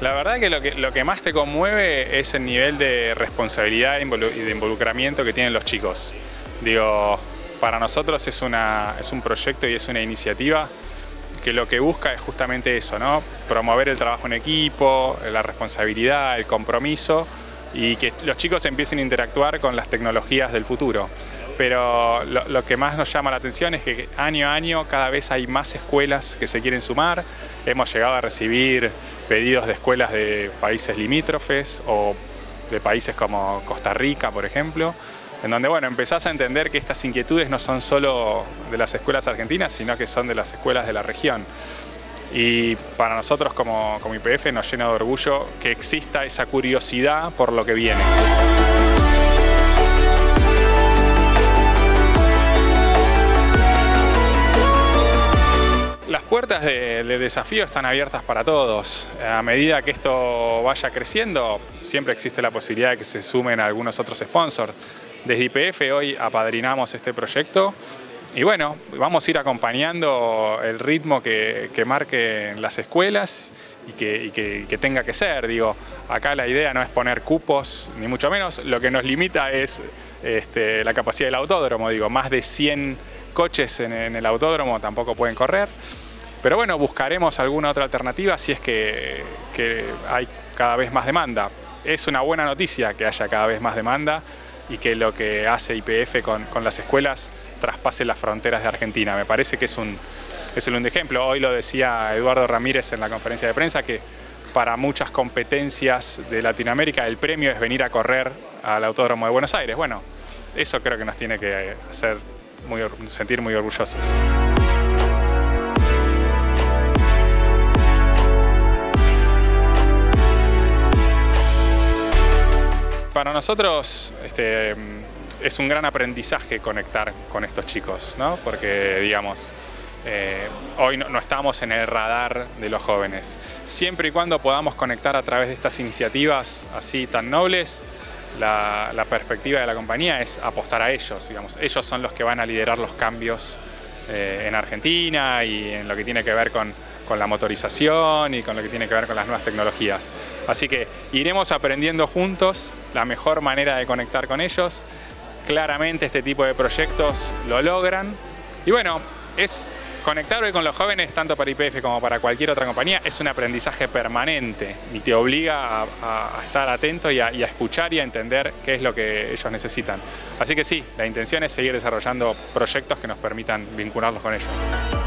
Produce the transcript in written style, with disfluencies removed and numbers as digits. La verdad que lo que más te conmueve es el nivel de responsabilidad y de involucramiento que tienen los chicos. Digo, para nosotros es un proyecto y es una iniciativa que lo que busca es justamente eso, ¿no? Promover el trabajo en equipo, la responsabilidad, el compromiso y que los chicos empiecen a interactuar con las tecnologías del futuro. Pero lo que más nos llama la atención es que año a año cada vez hay más escuelas que se quieren sumar. Hemos llegado a recibir pedidos de escuelas de países limítrofes o de países como Costa Rica, por ejemplo, en donde bueno, empezás a entender que estas inquietudes no son solo de las escuelas argentinas, sino que son de las escuelas de la región. Y para nosotros como YPF nos llena de orgullo que exista esa curiosidad por lo que viene. Las puertas de desafío están abiertas para todos. A medida que esto vaya creciendo, siempre existe la posibilidad de que se sumen algunos otros sponsors. Desde YPF hoy apadrinamos este proyecto y bueno, vamos a ir acompañando el ritmo que marquen las escuelas y que tenga que ser. Digo, acá la idea no es poner cupos, ni mucho menos. Lo que nos limita es la capacidad del autódromo. Digo, más de 100 coches en el autódromo tampoco pueden correr. Pero bueno, buscaremos alguna otra alternativa si es que hay cada vez más demanda. Es una buena noticia que haya cada vez más demanda y que lo que hace YPF con las escuelas traspase las fronteras de Argentina. Me parece que es un ejemplo. Hoy lo decía Eduardo Ramírez en la conferencia de prensa, que para muchas competencias de Latinoamérica el premio es venir a correr al Autódromo de Buenos Aires. Bueno, eso creo que nos tiene que hacer sentir muy orgullosos. Para nosotros es un gran aprendizaje conectar con estos chicos, ¿no? Porque, digamos, hoy no estamos en el radar de los jóvenes. Siempre y cuando podamos conectar a través de estas iniciativas así tan nobles, la perspectiva de la compañía es apostar a ellos, digamos. Ellos son los que van a liderar los cambios en Argentina y en lo que tiene que ver con la motorización y con lo que tiene que ver con las nuevas tecnologías. Así que iremos aprendiendo juntos la mejor manera de conectar con ellos. Claramente este tipo de proyectos lo logran. Y bueno, es conectar hoy con los jóvenes, tanto para YPF como para cualquier otra compañía, es un aprendizaje permanente y te obliga a estar atento y a escuchar y a entender qué es lo que ellos necesitan. Así que sí, la intención es seguir desarrollando proyectos que nos permitan vincularlos con ellos.